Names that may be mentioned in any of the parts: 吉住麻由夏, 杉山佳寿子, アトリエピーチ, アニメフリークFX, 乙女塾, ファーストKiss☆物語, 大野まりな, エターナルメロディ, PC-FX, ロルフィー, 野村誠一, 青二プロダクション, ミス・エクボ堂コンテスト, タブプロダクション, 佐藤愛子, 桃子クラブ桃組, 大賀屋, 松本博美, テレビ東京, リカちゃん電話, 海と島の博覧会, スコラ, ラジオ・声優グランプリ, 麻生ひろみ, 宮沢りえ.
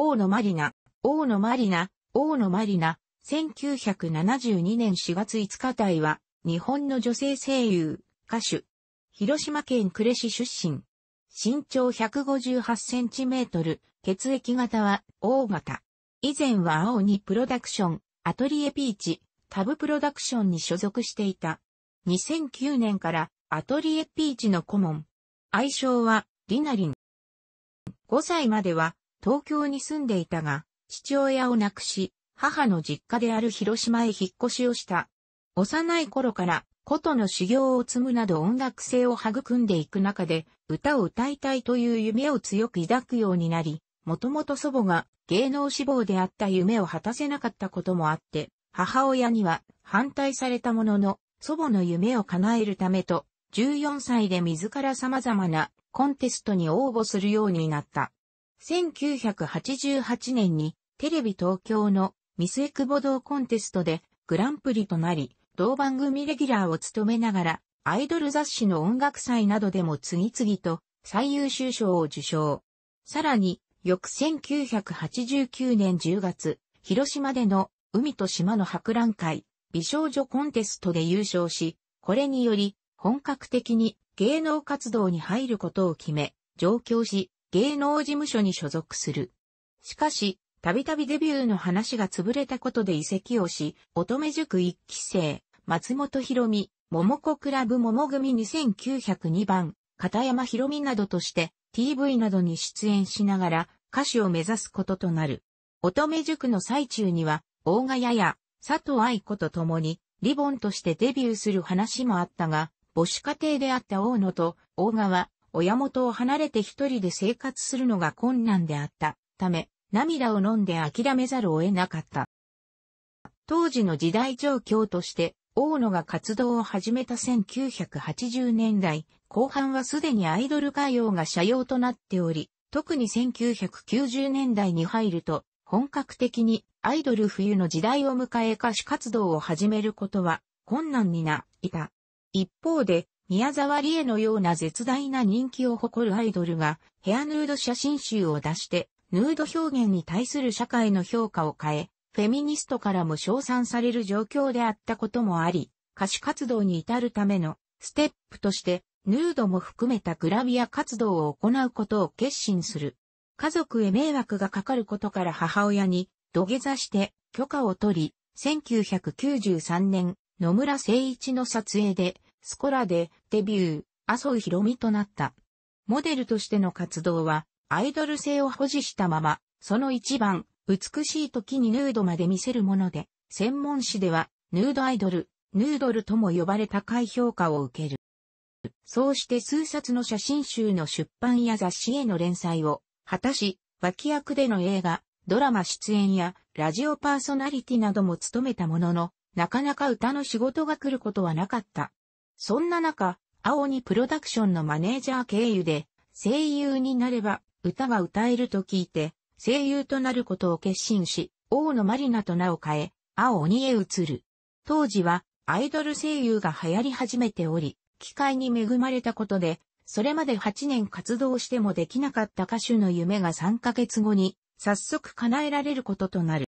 大野まりな、1972年4月5日台は、日本の女性声優、歌手。広島県呉市出身。身長158センチメートル、血液型は O 型。以前は青にプロダクション、アトリエピーチ、タブプロダクションに所属していた。2009年からアトリエピーチの顧問。愛称はリナリン。5歳までは東京に住んでいたが、父親を亡くし、母の実家である広島へ引っ越しをした。幼い頃から琴の修行を積むなど音楽性を育んでいく中で、歌を歌いたいという夢を強く抱くようになり、もともと祖母が芸能志望であった夢を果たせなかったこともあって、母親には反対されたものの、祖母の夢を叶えるためと、14歳で自ら様々なコンテストに応募するようになった。1988年にテレビ東京のミスエクボ道コンテストでグランプリとなり、同番組レギュラーを務めながら、アイドル雑誌の音楽祭などでも次々と最優秀賞を受賞。さらに、翌1989年10月、広島での海と島の博覧会、美少女コンテストで優勝し、これにより本格的に芸能活動に入ることを決め、上京し、芸能事務所に所属する。しかし、たびたびデビューの話が潰れたことで移籍をし、乙女塾1期生、松本博美、桃子クラブ桃組2902番、片山博美などとして、TV などに出演しながら歌手を目指すこととなる。乙女塾の最中には、大賀屋や佐藤愛子と共にリボンとしてデビューする話もあったが、母子家庭であった大野と大賀は、親元を離れて一人で生活するのが困難であったため、涙を飲んで諦めざるを得なかった。当時の時代状況として、大野が活動を始めた1980年代後半はすでにアイドル歌謡が斜陽となっており、特に1990年代に入ると本格的にアイドル冬の時代を迎え歌手活動を始めることは困難になった。一方で宮沢りえのような絶大な人気を誇るアイドルがヘアヌード写真集を出してヌード表現に対する社会の評価を変え、フェミニストからも称賛される状況であったこともあり、歌手活動に至るためのステップとして、ヌードも含めたグラビア活動を行うことを決心する。家族へ迷惑がかかることから母親に土下座して許可を取り、1993年、野村誠一の撮影で、スコラでデビュー、麻生ひろみとなった。モデルとしての活動は、アイドル性を保持したまま、その一番、美しい時にヌードまで見せるもので、専門誌では、ヌードアイドル、ヌードルとも呼ばれ高い評価を受ける。そうして数冊の写真集の出版や雑誌への連載を果たし、脇役での映画、ドラマ出演やラジオパーソナリティなども務めたものの、なかなか歌の仕事が来ることはなかった。そんな中、青にプロダクションのマネージャー経由で、声優になれば歌が歌えると聞いて、声優となることを決心し、大野まりなと名を変え、青鬼へ移る。当時はアイドル声優が流行り始めており、機会に恵まれたことで、それまで8年活動してもできなかった歌手の夢が3ヶ月後に、早速叶えられることとなる。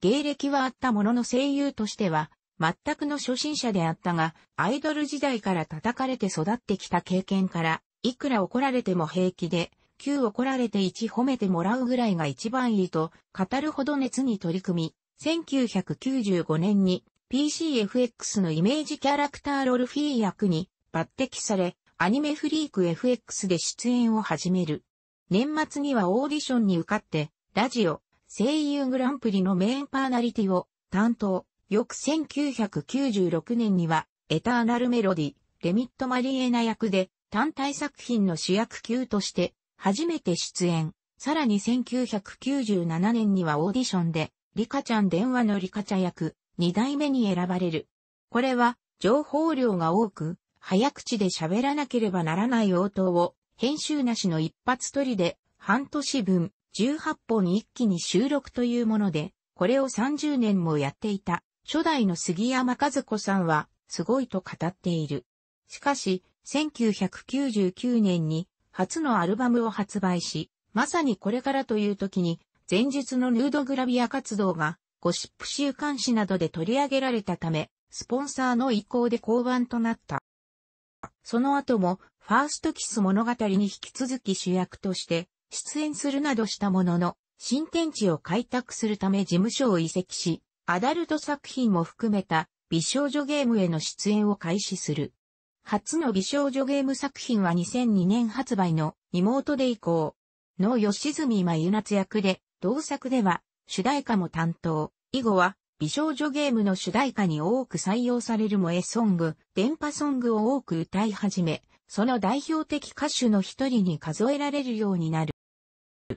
芸歴はあったものの声優としては、全くの初心者であったが、アイドル時代から叩かれて育ってきた経験から、いくら怒られても平気で、9怒られて1褒めてもらうぐらいが一番いいと語るほど熱に取り組み、1995年に PCFX のイメージキャラクターロルフィー役に抜擢され、アニメフリーク FX で出演を始める。年末にはオーディションに受かって、ラジオ、声優グランプリのメインパーナリティを担当。翌1996年には、エターナルメロディ、レミット・マリエナ役で、単体作品の主役級として、初めて出演。さらに1997年にはオーディションで、リカちゃん電話のリカちゃん役、2代目に選ばれる。これは、情報量が多く、早口で喋らなければならない応答を、編集なしの一発撮りで、半年分、18本一気に収録というもので、これを30年もやっていた、初代の杉山和子さんは、すごいと語っている。しかし、1999年に、初のアルバムを発売し、まさにこれからという時に、前日のヌードグラビア活動が、ゴシップ週刊誌などで取り上げられたため、スポンサーの意向で降板となった。その後も、ファーストキス物語に引き続き主役として、出演するなどしたものの、新天地を開拓するため事務所を移籍し、アダルト作品も含めた美少女ゲームへの出演を開始する。初の美少女ゲーム作品は2002年発売の妹で以降の吉住真由夏役で、同作では主題歌も担当。以後は美少女ゲームの主題歌に多く採用される萌えソング、電波ソングを多く歌い始め、その代表的歌手の一人に数えられるようになる。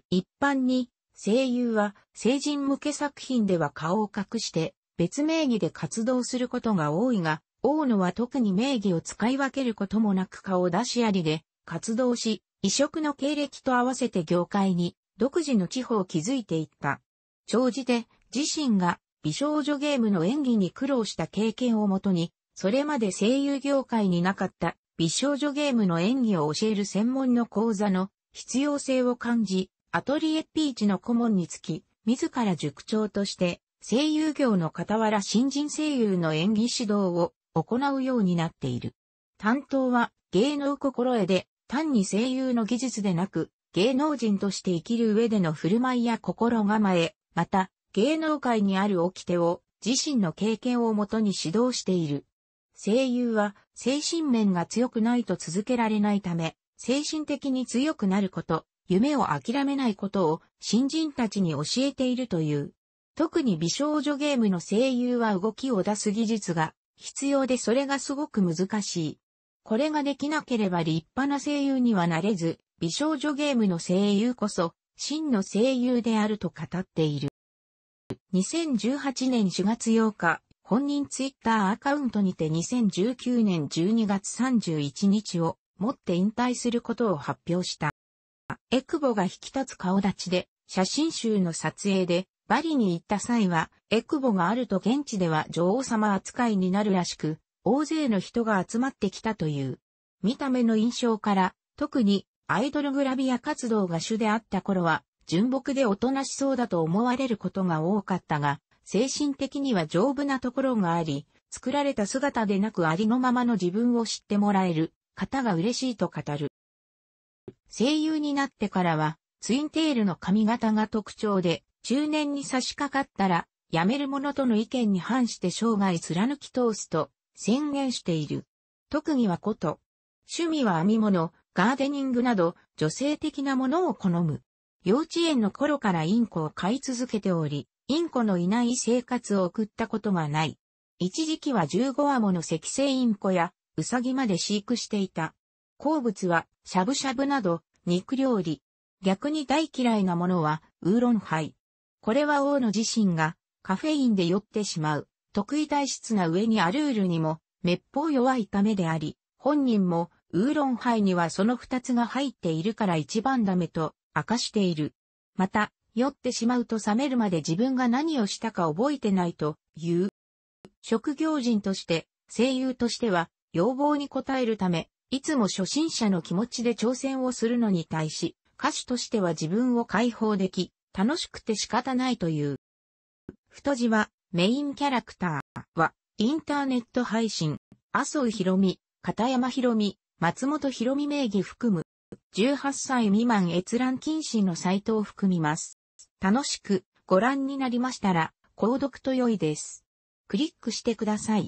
一般に声優は成人向け作品では顔を隠して別名義で活動することが多いが、大野は特に名義を使い分けることもなく顔出しありで活動し、異色の経歴と合わせて業界に独自の地歩を築いていった。長寿で自身が美少女ゲームの演技に苦労した経験をもとに、それまで声優業界になかった美少女ゲームの演技を教える専門の講座の必要性を感じ、アトリエピーチの顧問につき、自ら塾長として声優業の傍ら新人声優の演技指導を行うようになっている。担当は芸能心得で、単に声優の技術でなく、芸能人として生きる上での振る舞いや心構え、また芸能界にある掟を自身の経験をもとに指導している。声優は精神面が強くないと続けられないため、精神的に強くなること、夢を諦めないことを新人たちに教えているという。特に美少女ゲームの声優は動きを出す技術が必要で、それがすごく難しい。これができなければ立派な声優にはなれず、美少女ゲームの声優こそ真の声優であると語っている。2018年4月8日。本人ツイッターアカウントにて2019年12月31日をもって引退することを発表した。えくぼが引き立つ顔立ちで写真集の撮影でバリに行った際はえくぼがあると現地では女王様扱いになるらしく、大勢の人が集まってきたという。見た目の印象から、特にアイドルグラビア活動が主であった頃は純朴でおとなしそうだと思われることが多かったが、精神的には丈夫なところがあり、作られた姿でなくありのままの自分を知ってもらえる方が嬉しいと語る。声優になってからは、ツインテールの髪型が特徴で、中年に差し掛かったら、辞める者との意見に反して生涯貫き通すと宣言している。特技はこと、趣味は編み物、ガーデニングなど女性的なものを好む。幼稚園の頃からインコを飼い続けており、インコのいない生活を送ったことがない。一時期は15羽ものセキセイインコやウサギまで飼育していた。好物はしゃぶしゃぶなど肉料理。逆に大嫌いなものはウーロンハイ。これは大野自身がカフェインで酔ってしまう。得意体質な上にアルールにもめっぽう弱いためであり、本人もウーロンハイにはその2つが入っているから一番ダメと明かしている。また、酔ってしまうと冷めるまで自分が何をしたか覚えてないという。職業人として、声優としては、要望に応えるため、いつも初心者の気持ちで挑戦をするのに対し、歌手としては自分を解放でき、楽しくて仕方ないという。太字は、メインキャラクターは、インターネット配信、麻生ひろみ、片山ひろみ、松本ひろみ名義含む、18歳未満閲覧禁止のサイトを含みます。楽しくご覧になりましたら、購読と良いです。クリックしてください。